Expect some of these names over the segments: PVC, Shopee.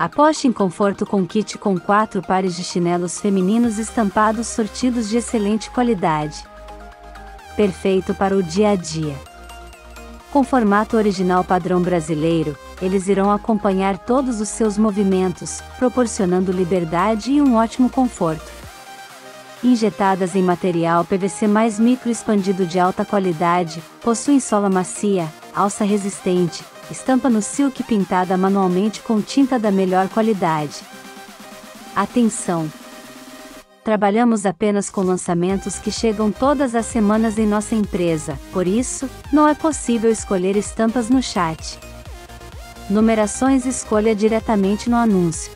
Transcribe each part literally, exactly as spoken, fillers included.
Aposte em conforto com kit com quatro pares de chinelos femininos estampados sortidos de excelente qualidade. Perfeito para o dia a dia. Com formato original padrão brasileiro, eles irão acompanhar todos os seus movimentos, proporcionando liberdade e um ótimo conforto. Injetadas em material P V C mais micro expandido de alta qualidade, possuem sola macia, alça resistente, estampa no silk pintada manualmente com tinta da melhor qualidade. Atenção! Trabalhamos apenas com lançamentos que chegam todas as semanas em nossa empresa, por isso, não é possível escolher estampas no chat. Numerações escolha diretamente no anúncio.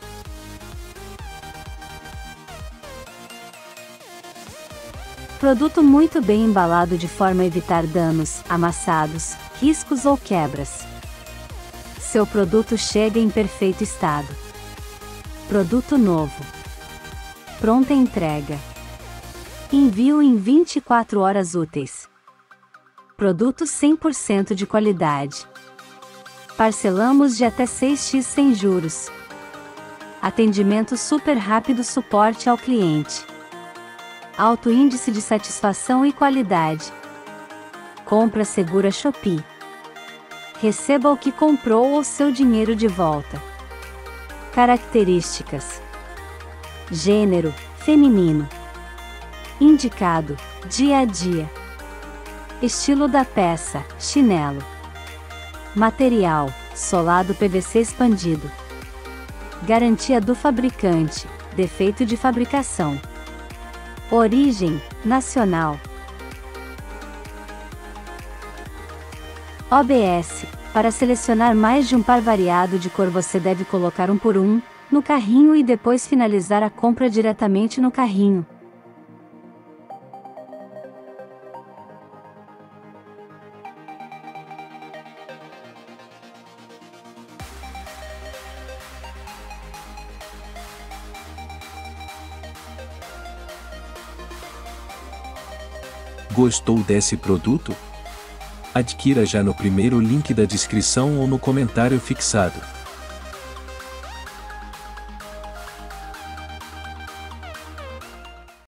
Produto muito bem embalado de forma a evitar danos, amassados, riscos ou quebras. Seu produto chega em perfeito estado. Produto novo. Pronta entrega. Envio em vinte e quatro horas úteis. Produto cem por cento de qualidade. Parcelamos de até seis vezes sem juros. Atendimento super rápido, suporte ao cliente. Alto índice de satisfação e qualidade. Compra segura Shopee. Receba o que comprou ou seu dinheiro de volta. Características: gênero, feminino. Indicado, dia a dia. Estilo da peça, chinelo. Material, solado P V C expandido. Garantia do fabricante, defeito de fabricação. Origem, nacional. O B S, para selecionar mais de um par variado de cor você deve colocar um por um, no carrinho e depois finalizar a compra diretamente no carrinho. Gostou desse produto? Adquira já no primeiro link da descrição ou no comentário fixado.